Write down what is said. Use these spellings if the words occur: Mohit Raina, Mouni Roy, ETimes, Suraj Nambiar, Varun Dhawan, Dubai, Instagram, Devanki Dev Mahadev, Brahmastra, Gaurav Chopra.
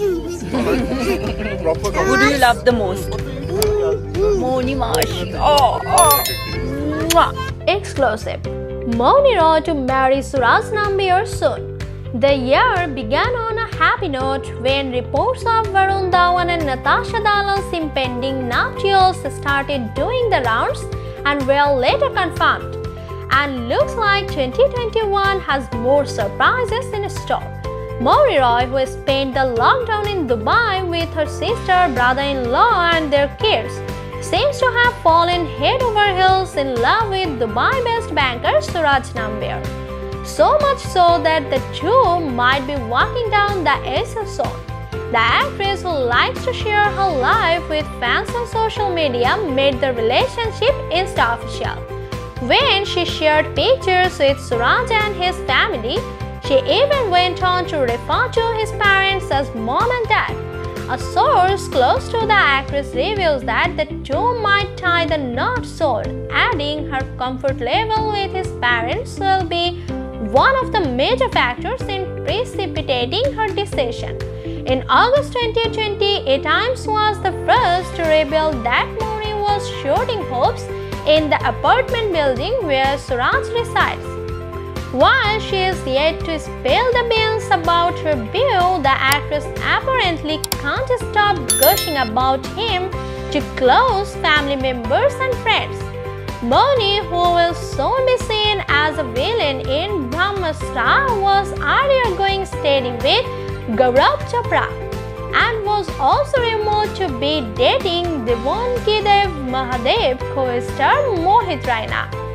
Who do you love the most? Mouni Marsh. Exclusive. Mouni Roy to marry Suraj Nambiar soon. The year began on a happy note when reports of Varun Dhawan and Natasha Dalal's impending nuptials started doing the rounds and were later confirmed. And looks like 2021 has more surprises in store. Mouni Roy, who spent the lockdown in Dubai with her sister, brother-in-law and their kids, seems to have fallen head over heels in love with Dubai-based banker Suraj Nambiar. So much so that the two might be walking down the aisle soon. The actress, who likes to share her life with fans on social media, made the relationship Insta official. When she shared pictures with Suraj and his family, she even went on to refer to his parents as mom and dad. A source close to the actress reveals that the two might tie the knot soon, adding her comfort level with his parents will be one of the major factors in precipitating her decision. In August 2020, ETimes was the first to reveal that Mouni was shooting hopes in the apartment building where Suraj resides. While she is yet to spill the beans about her view, the actress apparently can't stop gushing about him to close family members and friends. Mouni, who will soon be seen as a villain in Brahmastra, was earlier going steady with Gaurav Chopra and was also rumored to be dating Devanki Dev Mahadev co-star Mohit Raina.